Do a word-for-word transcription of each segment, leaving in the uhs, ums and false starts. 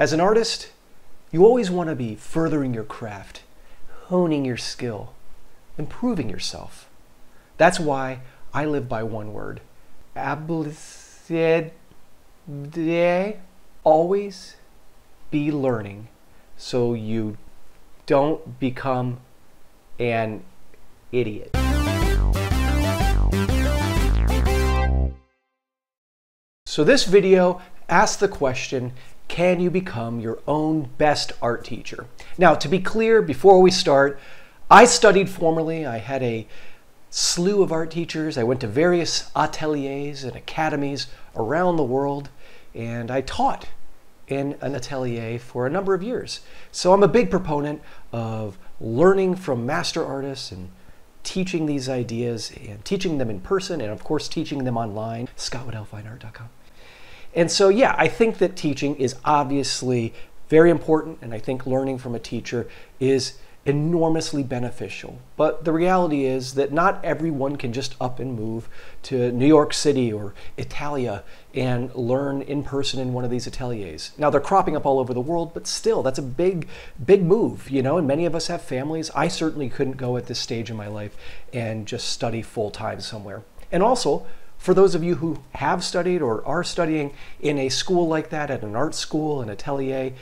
As an artist, you always want to be furthering your craft, honing your skill, improving yourself. That's why I live by one word, ablicide. Always be learning so you don't become an idiot. So this video asks the question, can you become your own best art teacher? Now, to be clear, before we start, I studied formally. I had a slew of art teachers. I went to various ateliers and academies around the world, and I taught in an atelier for a number of years. So I'm a big proponent of learning from master artists and teaching these ideas and teaching them in person and, of course, teaching them online, Scott Waddell Fine Art dot com. And so, yeah, I think that teaching is obviously very important, and I think learning from a teacher is enormously beneficial. But the reality is that not everyone can just up and move to New York City or Italia and learn in person in one of these ateliers. Now, they're cropping up all over the world, but still, that's a big, big move, you know, and many of us have families. I certainly couldn't go at this stage in my life and just study full-time somewhere. And also, for those of you who have studied or are studying in a school like that, at an art school, an atelier,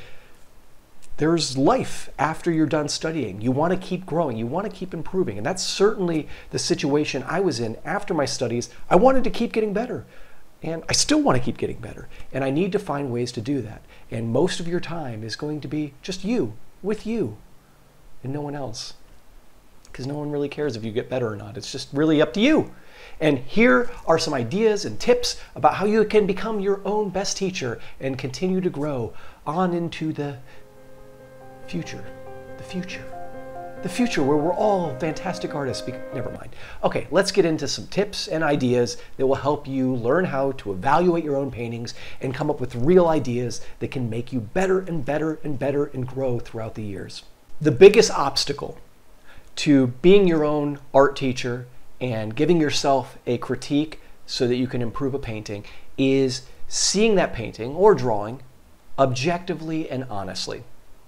there's life after you're done studying. You want to keep growing. You want to keep improving. And that's certainly the situation I was in after my studies. I wanted to keep getting better. And I still want to keep getting better. And I need to find ways to do that. And most of your time is going to be just you, with you, and no one else. Because no one really cares if you get better or not. It's just really up to you. And here are some ideas and tips about how you can become your own best teacher and continue to grow on into the future, the future, the future where we're all fantastic artists. Never mind. Okay, let's get into some tips and ideas that will help you learn how to evaluate your own paintings and come up with real ideas that can make you better and better and better and grow throughout the years. The biggest obstacle to being your own art teacher and giving yourself a critique so that you can improve a painting is seeing that painting or drawing objectively and honestly.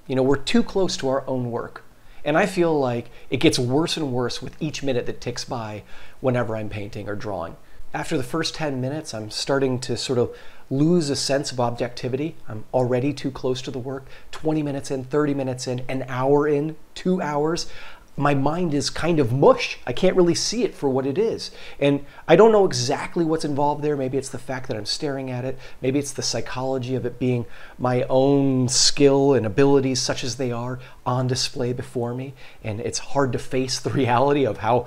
You know, we're too close to our own work. And I feel like it gets worse and worse with each minute that ticks by whenever I'm painting or drawing. After the first ten minutes, I'm starting to sort of lose a sense of objectivity. I'm already too close to the work. twenty minutes in, thirty minutes in, an hour in, two hours. My mind is kind of mush. I can't really see it for what it is. And I don't know exactly what's involved there. Maybe it's the fact that I'm staring at it. Maybe it's the psychology of it being my own skill and abilities, such as they are, on display before me. And it's hard to face the reality of how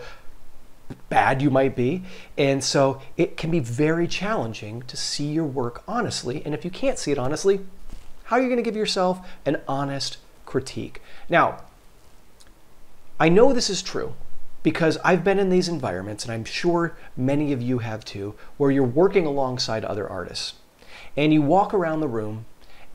bad you might be. And so it can be very challenging to see your work honestly. And if you can't see it honestly, how are you going to give yourself an honest critique? Now, I know this is true because I've been in these environments, and I'm sure many of you have too, where you're working alongside other artists. And you walk around the room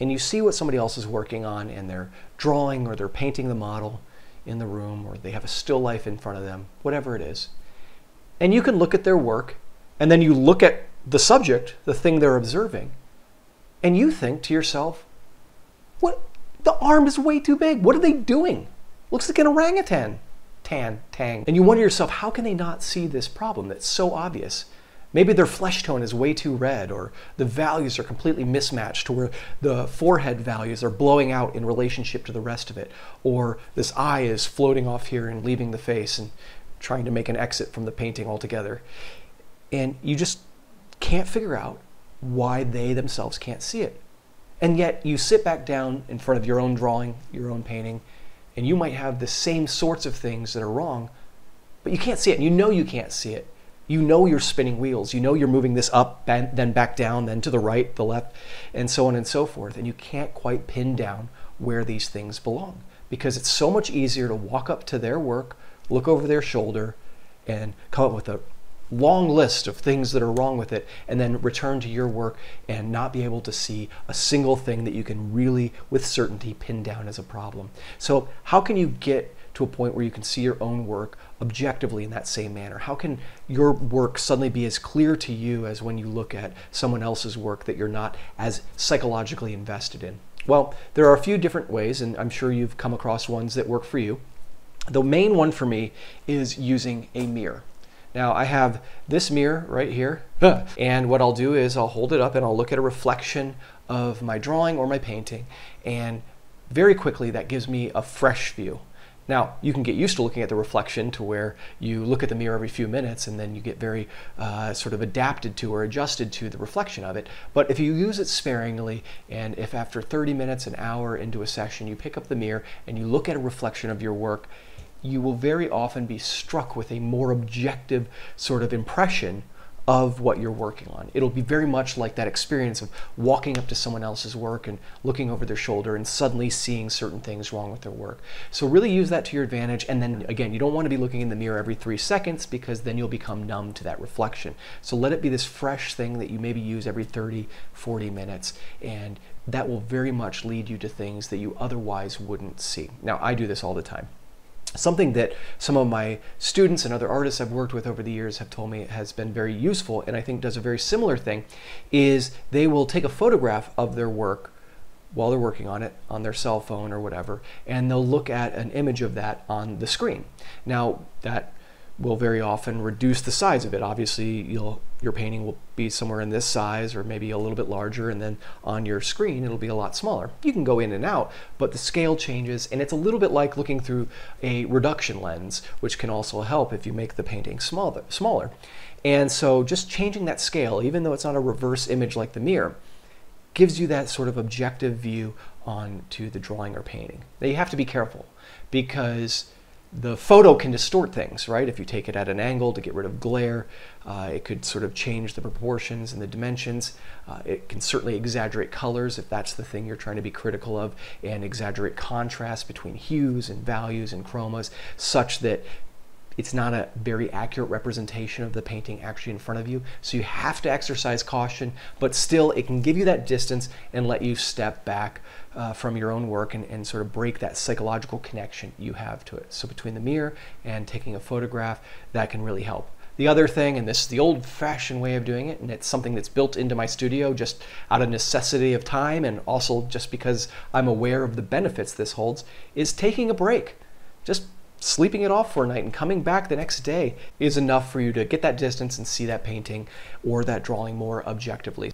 and you see what somebody else is working on, and they're drawing or they're painting the model in the room, or they have a still life in front of them, whatever it is. And you can look at their work, and then you look at the subject, the thing they're observing, and you think to yourself, what? The arm is way too big. What are they doing? Looks like an orangutan. Tan, tang. And you wonder yourself, how can they not see this problem that's so obvious? Maybe their flesh tone is way too red, or the values are completely mismatched to where the forehead values are blowing out in relationship to the rest of it, or this eye is floating off here and leaving the face and trying to make an exit from the painting altogether. And you just can't figure out why they themselves can't see it. And yet you sit back down in front of your own drawing, your own painting, and you might have the same sorts of things that are wrong, but you can't see it. You know you can't see it. You know you're spinning wheels. You know you're moving this up, bent, then back down, then to the right, the left, and so on and so forth. And you can't quite pin down where these things belong, because it's so much easier to walk up to their work, look over their shoulder, and come up with a long list of things that are wrong with it, and then return to your work and not be able to see a single thing that you can really with certainty pin down as a problem. So how can you get to a point where you can see your own work objectively in that same manner? How can your work suddenly be as clear to you as when you look at someone else's work that you're not as psychologically invested in? Well, there are a few different ways, and I'm sure you've come across ones that work for you. The main one for me is using a mirror. Now I have this mirror right here, and what I'll do is I'll hold it up and I'll look at a reflection of my drawing or my painting, and very quickly that gives me a fresh view. Now, you can get used to looking at the reflection to where you look at the mirror every few minutes and then you get very uh, sort of adapted to or adjusted to the reflection of it. But if you use it sparingly, and if after thirty minutes, an hour into a session, you pick up the mirror and you look at a reflection of your work, you will very often be struck with a more objective sort of impression of what you're working on. It'll be very much like that experience of walking up to someone else's work and looking over their shoulder and suddenly seeing certain things wrong with their work. So really use that to your advantage. And then again, you don't want to be looking in the mirror every three seconds because then you'll become numb to that reflection. So let it be this fresh thing that you maybe use every thirty, forty minutes, and that will very much lead you to things that you otherwise wouldn't see. Now, I do this all the time. Something that some of my students and other artists I've worked with over the years have told me has been very useful, and I think does a very similar thing, is they will take a photograph of their work while they're working on it on their cell phone or whatever, and they'll look at an image of that on the screen. Now, that will very often reduce the size of it. Obviously, you'll, your painting will be somewhere in this size or maybe a little bit larger, and then on your screen it'll be a lot smaller. You can go in and out, but the scale changes, and it's a little bit like looking through a reduction lens, which can also help if you make the painting smaller. smaller. And so just changing that scale, even though it's not a reverse image like the mirror, gives you that sort of objective view onto the drawing or painting. Now, you have to be careful because the photo can distort things, right? If you take it at an angle to get rid of glare, uh, it could sort of change the proportions and the dimensions. Uh, it can certainly exaggerate colors if that's the thing you're trying to be critical of, and exaggerate contrast between hues and values and chromas such that it's not a very accurate representation of the painting actually in front of you. So you have to exercise caution, but still it can give you that distance and let you step back uh, from your own work and, and sort of break that psychological connection you have to it. So between the mirror and taking a photograph, that can really help. The other thing, and this is the old-fashioned way of doing it, and it's something that's built into my studio just out of necessity of time and also just because I'm aware of the benefits this holds, is taking a break. Just sleeping it off for a night and coming back the next day is enough for you to get that distance and see that painting or that drawing more objectively.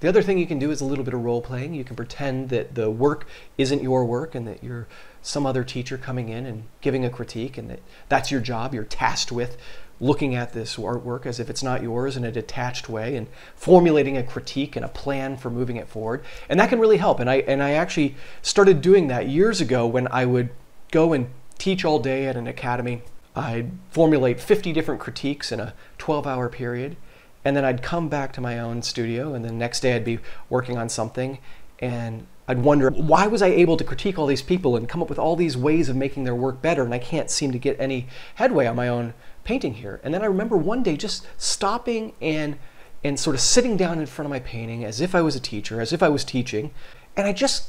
The other thing you can do is a little bit of role playing. You can pretend that the work isn't your work and that you're some other teacher coming in and giving a critique, and that that's your job. You're tasked with looking at this artwork as if it's not yours in a detached way and formulating a critique and a plan for moving it forward. And that can really help. And I, and I actually started doing that years ago when I would go and teach all day at an academy. I'd formulate fifty different critiques in a twelve hour period, and then I'd come back to my own studio, and the next day I'd be working on something and I'd wonder, why was I able to critique all these people and come up with all these ways of making their work better, and I can't seem to get any headway on my own painting here? And then I remember one day just stopping and and sort of sitting down in front of my painting as if I was a teacher, as if I was teaching, and I just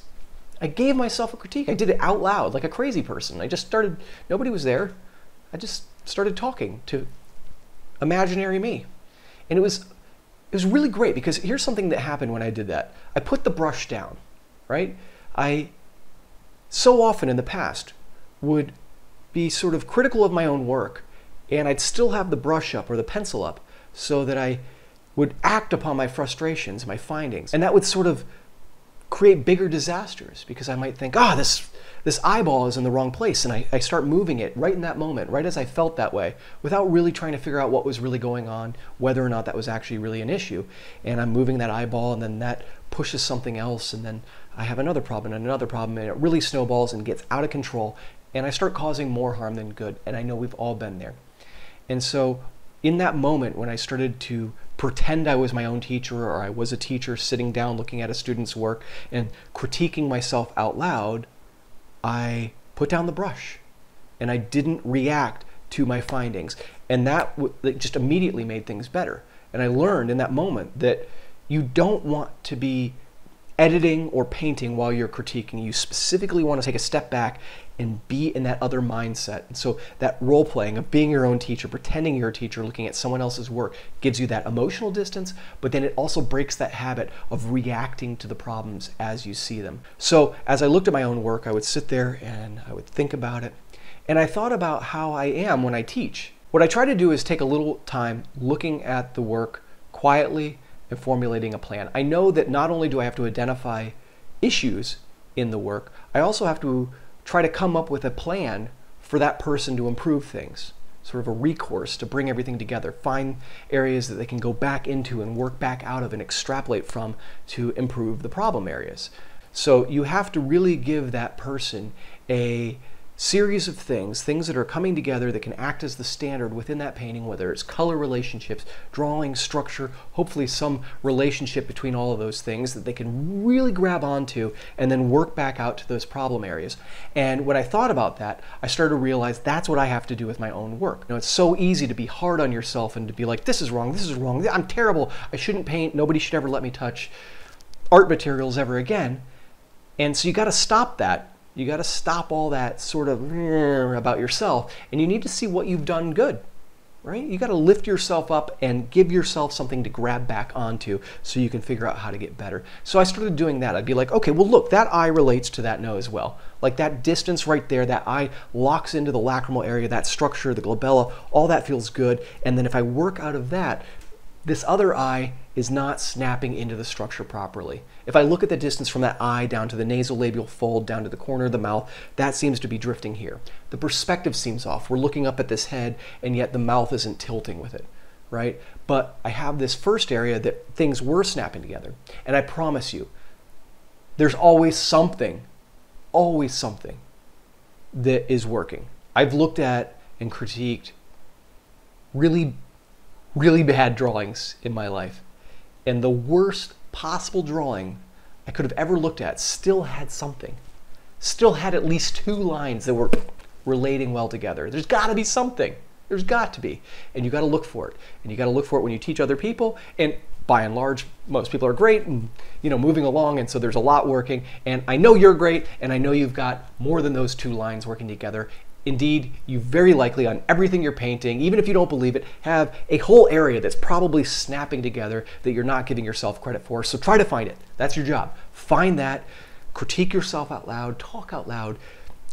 I gave myself a critique. I did it out loud like a crazy person. I just started, nobody was there. I just started talking to imaginary me. And it was, it was really great, because here's something that happened when I did that. I put the brush down, right? I so often in the past would be sort of critical of my own work, and I'd still have the brush up or the pencil up so that I would act upon my frustrations, my findings. And that would sort of create bigger disasters, because I might think, ah, oh, this, this eyeball is in the wrong place, and I, I start moving it right in that moment, right as I felt that way, without really trying to figure out what was really going on, whether or not that was actually really an issue. And I'm moving that eyeball, and then that pushes something else, and then I have another problem and another problem, and it really snowballs and gets out of control, and I start causing more harm than good. And I know we've all been there. And so in that moment, when I started to pretend I was my own teacher, or I was a teacher sitting down looking at a student's work and critiquing myself out loud, I put down the brush and I didn't react to my findings. And that just immediately made things better. And I learned in that moment that you don't want to be editing or painting while you're critiquing. You specifically want to take a step back and be in that other mindset. And so that role playing of being your own teacher, pretending you're a teacher, looking at someone else's work, gives you that emotional distance, but then it also breaks that habit of reacting to the problems as you see them. So as I looked at my own work, I would sit there and I would think about it. And I thought about how I am when I teach. What I try to do is take a little time looking at the work quietly and formulating a plan. I know that not only do I have to identify issues in the work, I also have to try to come up with a plan for that person to improve things, sort of a recourse to bring everything together, find areas that they can go back into and work back out of and extrapolate from to improve the problem areas. So you have to really give that person a series of things, things that are coming together that can act as the standard within that painting, whether it's color relationships, drawing, structure, hopefully some relationship between all of those things that they can really grab onto and then work back out to those problem areas. And when I thought about that, I started to realize that's what I have to do with my own work. You know, it's so easy to be hard on yourself and to be like, this is wrong, this is wrong, I'm terrible, I shouldn't paint, nobody should ever let me touch art materials ever again. And so you got to stop that. You got to stop all that sort of about yourself, and you need to see what you've done good, right? You got to lift yourself up and give yourself something to grab back onto so you can figure out how to get better. So I started doing that. I'd be like, okay, well, look, that eye relates to that no as well. Like that distance right there, that eye locks into the lacrimal area, that structure, the glabella, all that feels good. And then if I work out of that, this other eye is not snapping into the structure properly. If I look at the distance from that eye down to the nasolabial fold, down to the corner of the mouth, that seems to be drifting here. The perspective seems off. We're looking up at this head, and yet the mouth isn't tilting with it, right? But I have this first area that things were snapping together. And I promise you, there's always something, always something that is working. I've looked at and critiqued really, really bad drawings in my life. And the worst possible drawing I could have ever looked at still had something. Still had at least two lines that were relating well together. There's got to be something. There's got to be. And you got to look for it. And you got to look for it when you teach other people. And by and large, most people are great and, you know, moving along, and so there's a lot working. And I know you're great, and I know you've got more than those two lines working together. Indeed, you very likely on everything you're painting, even if you don't believe it, have a whole area that's probably snapping together that you're not giving yourself credit for. So try to find it. That's your job. Find that, critique yourself out loud, talk out loud,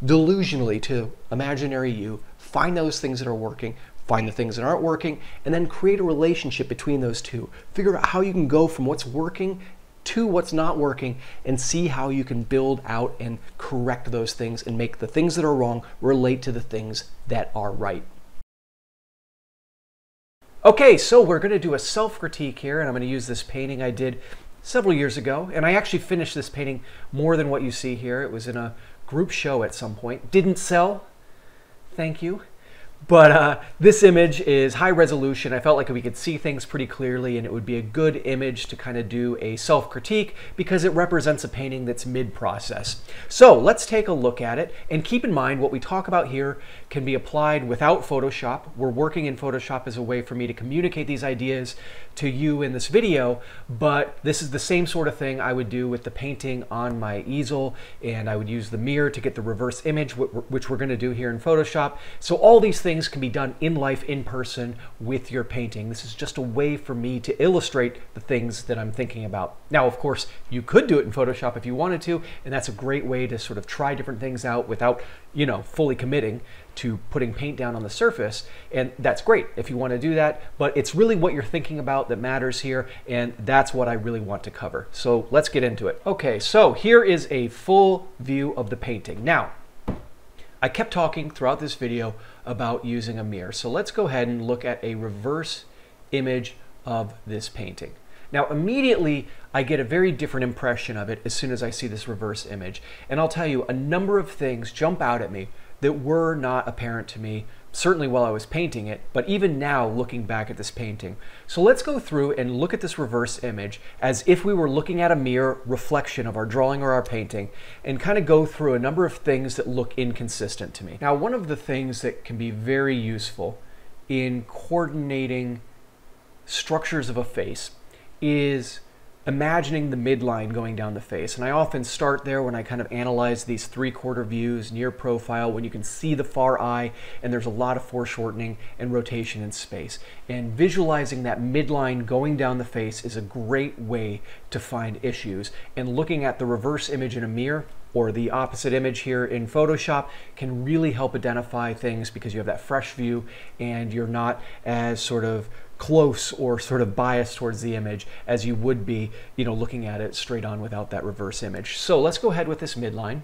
delusionally to imaginary you. Find those things that are working, find the things that aren't working, and then create a relationship between those two. Figure out how you can go from what's working to what's not working and see how you can build out and correct those things and make the things that are wrong relate to the things that are right. Okay, so we're going to do a self-critique here, and I'm going to use this painting I did several years ago, and I actually finished this painting more than what you see here. It was in a group show at some point. Didn't sell, thank you. But uh, this image is high resolution. I felt like we could see things pretty clearly, and it would be a good image to kind of do a self-critique because it represents a painting that's mid-process. So let's take a look at it, and keep in mind what we talk about here can be applied without Photoshop. We're working in Photoshop as a way for me to communicate these ideas to you in this video, but this is the same sort of thing I would do with the painting on my easel, and I would use the mirror to get the reverse image, which we're going to do here in Photoshop. So all these things Things can be done in life, in person, with your painting. This is just a way for me to illustrate the things that I'm thinking about. Now, of course, you could do it in Photoshop if you wanted to, and that's a great way to sort of try different things out without, you know, fully committing to putting paint down on the surface, and that's great if you want to do that, but it's really what you're thinking about that matters here, and that's what I really want to cover. So let's get into it. Okay, so here is a full view of the painting. Now, I kept talking throughout this video about using a mirror. So let's go ahead and look at a reverse image of this painting. Now, immediately I get a very different impression of it as soon as I see this reverse image. And I'll tell you, a number of things jump out at me that were not apparent to me, certainly while I was painting it, but even now looking back at this painting. So let's go through and look at this reverse image as if we were looking at a mirror reflection of our drawing or our painting, and kind of go through a number of things that look inconsistent to me. Now, one of the things that can be very useful in coordinating structures of a face is imagining the midline going down the face. And I often start there when I kind of analyze these three-quarter views, near profile, when you can see the far eye and there's a lot of foreshortening and rotation in space. And visualizing that midline going down the face is a great way to find issues. And looking at the reverse image in a mirror or the opposite image here in Photoshop can really help identify things, because you have that fresh view and you're not as sort of close or sort of biased towards the image as you would be, you know, looking at it straight on without that reverse image. So let's go ahead with this midline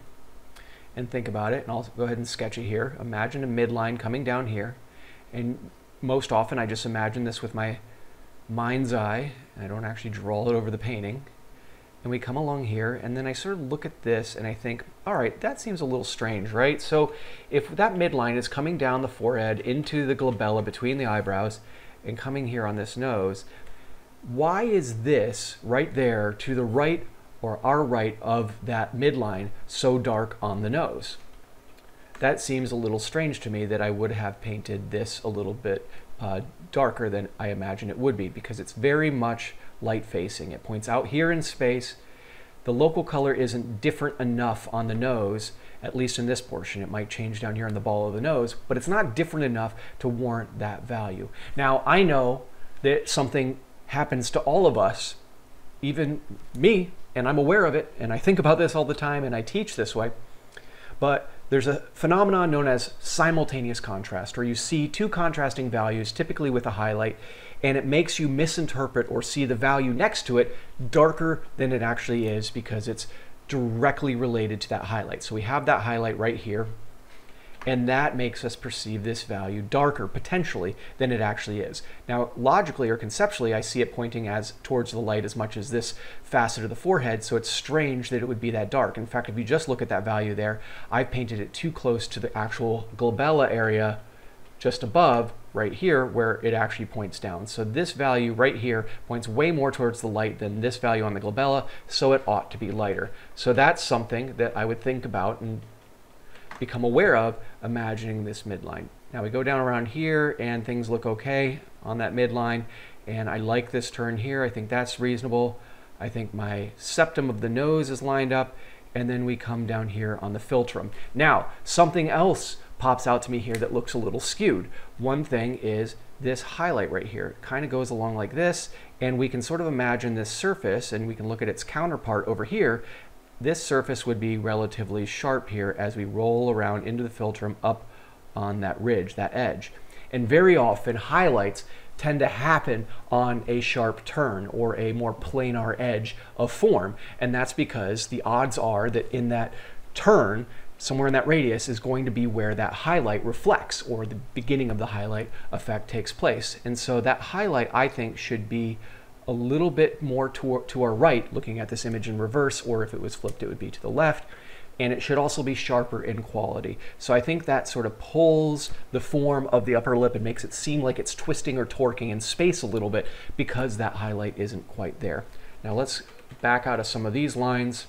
and think about it, and I'll go ahead and sketch it here. Imagine a midline coming down here, and most often I just imagine this with my mind's eye, and I don't actually draw it over the painting. And we come along here, and then I sort of look at this and I think, all right, that seems a little strange, right? So if that midline is coming down the forehead into the glabella between the eyebrows and coming here on this nose, why is this right there to the right or our right of that midline so dark on the nose? That seems a little strange to me, that I would have painted this a little bit uh, darker than I imagine it would be, because it's very much light facing. It points out here in space. The local color isn't different enough on the nose, at least in this portion. It might change down here on the ball of the nose, but it's not different enough to warrant that value. Now, I know that something happens to all of us, even me, and I'm aware of it, and I think about this all the time, and I teach this way, but there's a phenomenon known as simultaneous contrast, where you see two contrasting values, typically with a highlight, and it makes you misinterpret or see the value next to it darker than it actually is, because it's directly related to that highlight. So we have that highlight right here, and that makes us perceive this value darker potentially than it actually is. Now, logically or conceptually, I see it pointing as towards the light as much as this facet of the forehead, so it's strange that it would be that dark. In fact, if you just look at that value there, I've painted it too close to the actual glabella area just above right here, where it actually points down. So this value right here points way more towards the light than this value on the glabella, so it ought to be lighter. So that's something that I would think about and become aware of, imagining this midline. Now we go down around here and things look okay on that midline, and I like this turn here. I think that's reasonable. I think my septum of the nose is lined up, and then we come down here on the philtrum. Now, something else pops out to me here that looks a little skewed. One thing is this highlight right here. It kind of goes along like this, and we can sort of imagine this surface, and we can look at its counterpart over here. This surface would be relatively sharp here as we roll around into the philtrum up on that ridge, that edge. And very often highlights tend to happen on a sharp turn or a more planar edge of form. And that's because the odds are that in that turn, somewhere in that radius is going to be where that highlight reflects, or the beginning of the highlight effect takes place. And so that highlight, I think, should be a little bit more to, to our right, looking at this image in reverse, or if it was flipped, it would be to the left. And it should also be sharper in quality. So I think that sort of pulls the form of the upper lip and makes it seem like it's twisting or torquing in space a little bit, because that highlight isn't quite there. Now let's back out of some of these lines.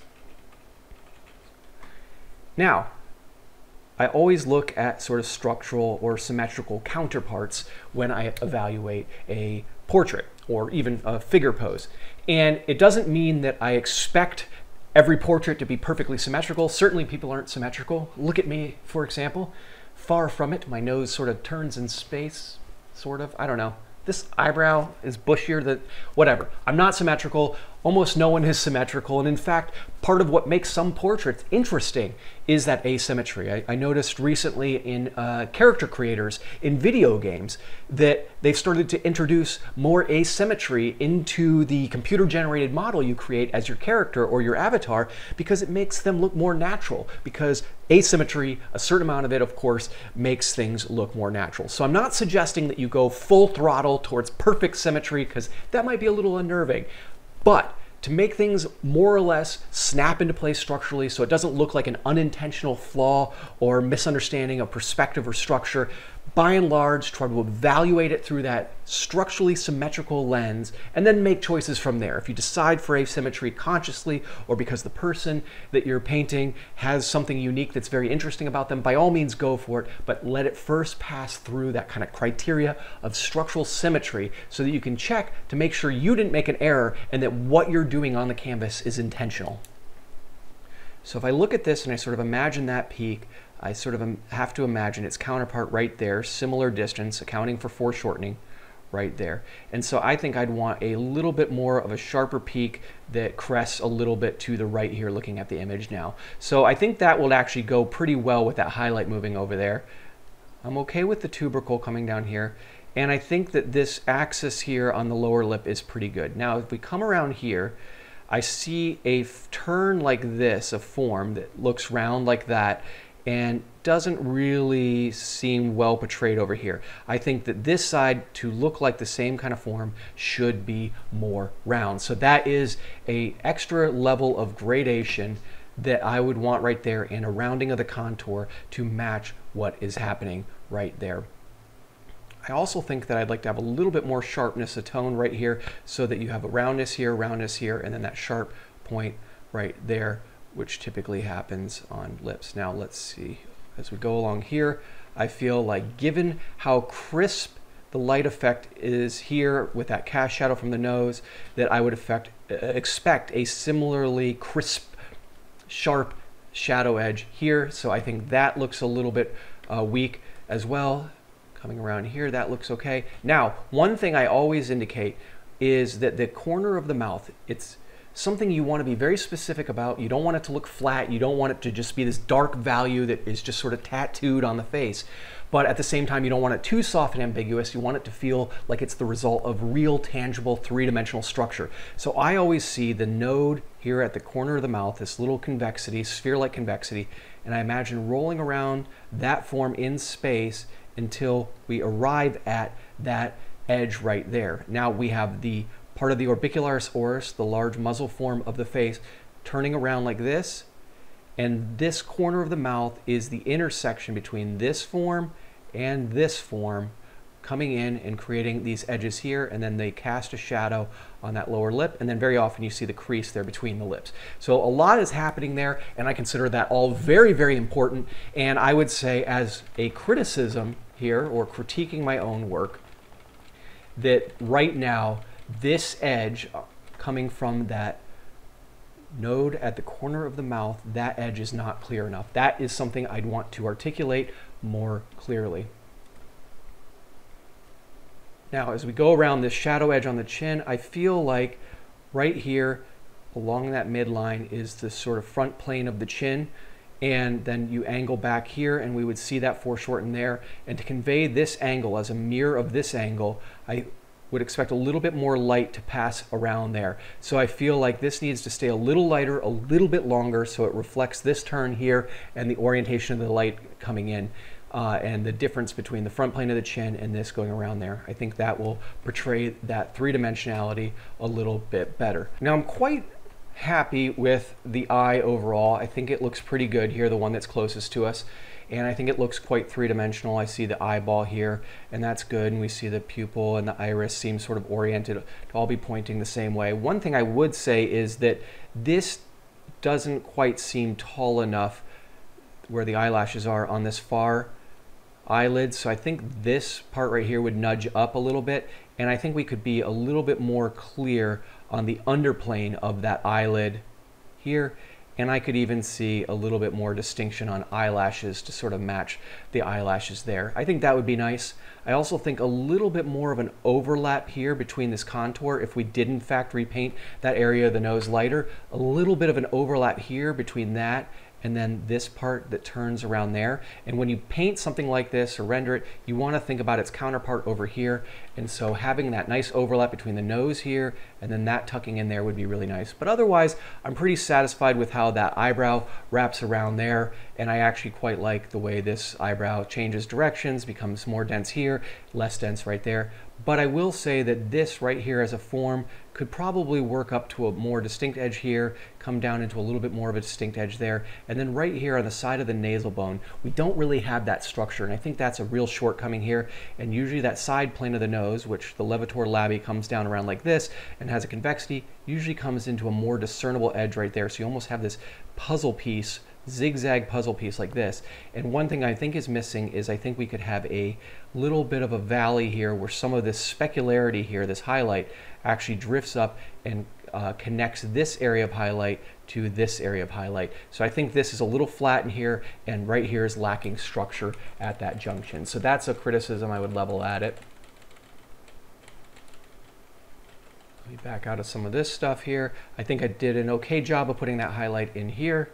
Now, I always look at sort of structural or symmetrical counterparts when I evaluate a portrait or even a figure pose. And it doesn't mean that I expect every portrait to be perfectly symmetrical. Certainly people aren't symmetrical. Look at me, for example. Far from it. My nose sort of turns in space, sort of. I don't know. This eyebrow is bushier than whatever. I'm not symmetrical. Almost no one is symmetrical. And in fact, part of what makes some portraits interesting is that asymmetry. I, I noticed recently in uh, character creators in video games that they've started to introduce more asymmetry into the computer-generated model you create as your character or your avatar, because it makes them look more natural. Because asymmetry, a certain amount of it, of course, makes things look more natural. So I'm not suggesting that you go full throttle towards perfect symmetry, because that might be a little unnerving. But to make things more or less snap into place structurally, so it doesn't look like an unintentional flaw or misunderstanding of perspective or structure, by and large, try to evaluate it through that structurally symmetrical lens and then make choices from there. If you decide for asymmetry consciously or because the person that you're painting has something unique that's very interesting about them, by all means go for it, but let it first pass through that kind of criteria of structural symmetry so that you can check to make sure you didn't make an error and that what you're doing on the canvas is intentional. So if I look at this and I sort of imagine that peak, I sort of have to imagine its counterpart right there, similar distance, accounting for foreshortening right there. And so I think I'd want a little bit more of a sharper peak that crests a little bit to the right here looking at the image now. So I think that will actually go pretty well with that highlight moving over there. I'm okay with the tubercle coming down here. And I think that this axis here on the lower lip is pretty good. Now, if we come around here, I see a turn like this, a form that looks round like that and doesn't really seem well portrayed over here. I think that this side, to look like the same kind of form, should be more round. So that is an extra level of gradation that I would want right there and a rounding of the contour to match what is happening right there. I also think that I'd like to have a little bit more sharpness of tone right here so that you have a roundness here, roundness here, and then that sharp point right there, which typically happens on lips. Now let's see, as we go along here, I feel like given how crisp the light effect is here with that cast shadow from the nose, that I would affect, expect a similarly crisp, sharp shadow edge here. So I think that looks a little bit uh, weak as well. Coming around here, that looks okay. Now, one thing I always indicate is that the corner of the mouth, it's something you want to be very specific about. You don't want it to look flat. You don't want it to just be this dark value that is just sort of tattooed on the face. But at the same time, you don't want it too soft and ambiguous. You want it to feel like it's the result of real, tangible, three-dimensional structure. So I always see the node here at the corner of the mouth, this little convexity, sphere-like convexity, and I imagine rolling around that form in space until we arrive at that edge right there. Now we have the part of the orbicularis oris, the large muzzle form of the face, turning around like this, and this corner of the mouth is the intersection between this form and this form, coming in and creating these edges here, and then they cast a shadow on that lower lip, and then very often you see the crease there between the lips. So a lot is happening there, and I consider that all very, very important, and I would say as a criticism here, or critiquing my own work, that right now, this edge coming from that node at the corner of the mouth, that edge is not clear enough. That is something I'd want to articulate more clearly. Now, as we go around this shadow edge on the chin, I feel like right here along that midline is the sort of front plane of the chin, and then you angle back here and we would see that foreshorten there. And to convey this angle as a mirror of this angle, I would expect a little bit more light to pass around there. So I feel like this needs to stay a little lighter, a little bit longer, so it reflects this turn here and the orientation of the light coming in. Uh, and the difference between the front plane of the chin and this going around there. I think that will portray that three-dimensionality a little bit better. Now I'm quite happy with the eye overall. I think it looks pretty good here, the one that's closest to us. And I think it looks quite three-dimensional. I see the eyeball here, and that's good. And we see the pupil and the iris seem sort of oriented to all be pointing the same way. One thing I would say is that this doesn't quite seem tall enough where the eyelashes are on this far eyelids. So I think this part right here would nudge up a little bit, and I think we could be a little bit more clear on the underplane of that eyelid here, and I could even see a little bit more distinction on eyelashes to sort of match the eyelashes there. I think that would be nice. I also think a little bit more of an overlap here between this contour, if we did in fact repaint that area of the nose lighter, a little bit of an overlap here between that and then this part that turns around there. And when you paint something like this or render it, you want to think about its counterpart over here. And so having that nice overlap between the nose here and then that tucking in there would be really nice. But otherwise, I'm pretty satisfied with how that eyebrow wraps around there. And I actually quite like the way this eyebrow changes directions, becomes more dense here, less dense right there. But I will say that this right here as a form could probably work up to a more distinct edge here, come down into a little bit more of a distinct edge there, and then right here on the side of the nasal bone, we don't really have that structure, and I think that's a real shortcoming here, and usually that side plane of the nose, which the levator labii comes down around like this and has a convexity, usually comes into a more discernible edge right there, so you almost have this puzzle piece, zigzag puzzle piece like this. And one thing I think is missing is I think we could have a little bit of a valley here where some of this specularity here, this highlight, actually drifts up and uh, connects this area of highlight to this area of highlight. So I think this is a little flat in here, and right here is lacking structure at that junction. So that's a criticism I would level at it. Let me back out of some of this stuff here. I think I did an okay job of putting that highlight in here,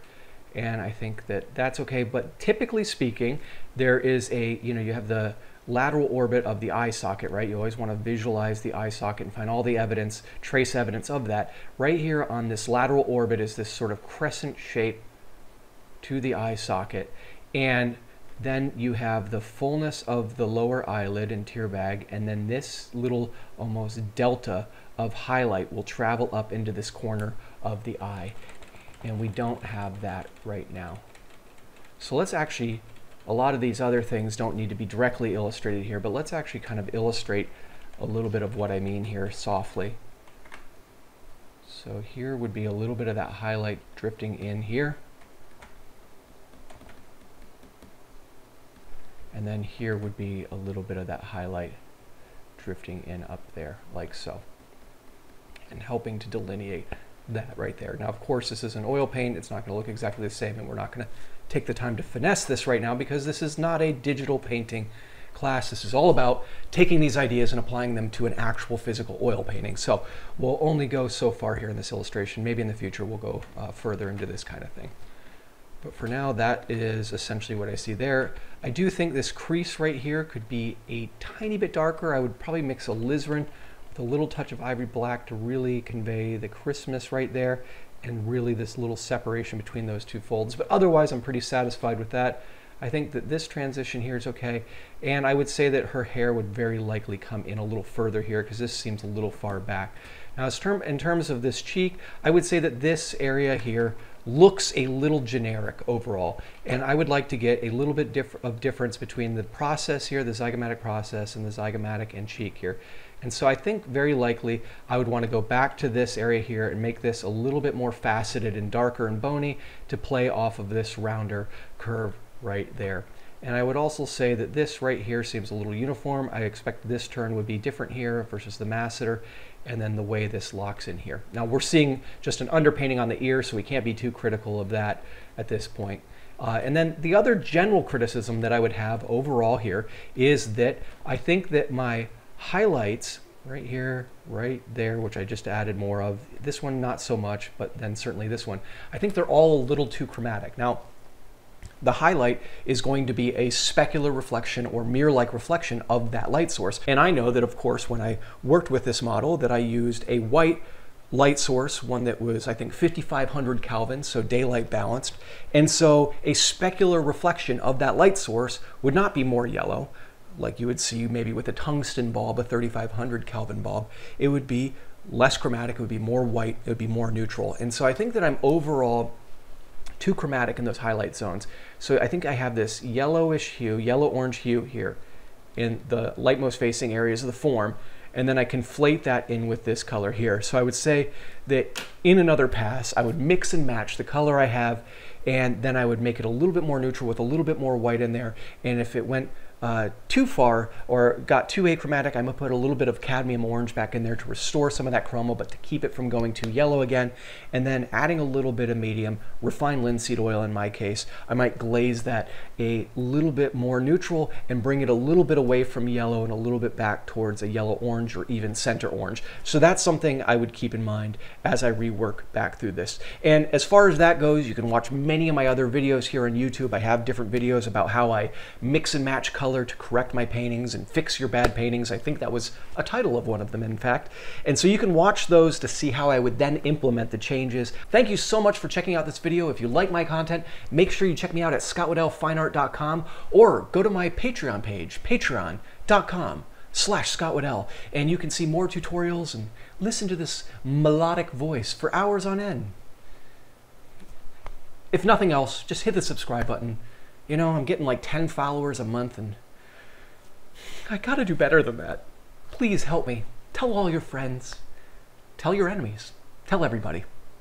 and I think that that's okay. But typically speaking, there is a, you know, you have the lateral orbit of the eye socket, right? You always want to visualize the eye socket and find all the evidence, trace evidence of that. Right here on this lateral orbit is this sort of crescent shape to the eye socket. And then you have the fullness of the lower eyelid and tear bag, and then this little almost delta of highlight will travel up into this corner of the eye. And we don't have that right now. So let's actually, a lot of these other things don't need to be directly illustrated here, but let's actually kind of illustrate a little bit of what I mean here softly. So here would be a little bit of that highlight drifting in here. And then here would be a little bit of that highlight drifting in up there, like so, and helping to delineate that right there. Now, of course, this is an oil paint. It's not going to look exactly the same, and we're not going to take the time to finesse this right now because this is not a digital painting class. This is all about taking these ideas and applying them to an actual physical oil painting. So we'll only go so far here in this illustration. Maybe in the future we'll go uh, further into this kind of thing. But for now, that is essentially what I see there. I do think this crease right here could be a tiny bit darker. I would probably mix alizarin, a little touch of ivory black to really convey the crispness right there and really this little separation between those two folds. But otherwise, I'm pretty satisfied with that. I think that this transition here is okay. And I would say that her hair would very likely come in a little further here because this seems a little far back. Now, as term, in terms of this cheek, I would say that this area here looks a little generic overall. And I would like to get a little bit diff of difference between the process here, the zygomatic process, and the zygomatic and cheek here. And so I think very likely I would want to go back to this area here and make this a little bit more faceted and darker and bony to play off of this rounder curve right there. And I would also say that this right here seems a little uniform. I expect this turn would be different here versus the masseter, and then the way this locks in here. Now we're seeing just an underpainting on the ear, so we can't be too critical of that at this point. Uh, and then the other general criticism that I would have overall here is that I think that my highlights right here, right there, which I just added more of. This one, not so much, but then certainly this one. I think they're all a little too chromatic. Now, the highlight is going to be a specular reflection or mirror-like reflection of that light source. And I know that, of course, when I worked with this model, that I used a white light source, one that was, I think, fifty-five hundred Kelvin, so daylight balanced. And so a specular reflection of that light source would not be more yellow, like you would see maybe with a tungsten bulb, a thirty-five hundred Kelvin bulb. It would be less chromatic, it would be more white, it would be more neutral. And so I think that I'm overall too chromatic in those highlight zones. So I think I have this yellowish hue, yellow-orange hue here in the lightmost facing areas of the form, and then I conflate that in with this color here. So I would say that in another pass, I would mix and match the color I have, and then I would make it a little bit more neutral with a little bit more white in there. And if it went Uh, too far or got too achromatic, I'm gonna put a little bit of cadmium orange back in there to restore some of that chroma, but to keep it from going too yellow again. And then adding a little bit of medium, refined linseed oil in my case, I might glaze that a little bit more neutral and bring it a little bit away from yellow and a little bit back towards a yellow orange or even center orange. So that's something I would keep in mind as I rework back through this. And as far as that goes, you can watch many of my other videos here on YouTube. I have different videos about how I mix and match colors to correct my paintings and fix your bad paintings. I think that was a title of one of them, in fact. And so you can watch those to see how I would then implement the changes. Thank you so much for checking out this video. If you like my content, make sure you check me out at scott waddell fine art dot com or go to my Patreon page, patreon dot com slash Scott Waddell, and you can see more tutorials and listen to this melodic voice for hours on end. If nothing else, just hit the subscribe button. You know, I'm getting like ten followers a month, and I gotta do better than that. Please help me. Tell all your friends. Tell your enemies. Tell everybody.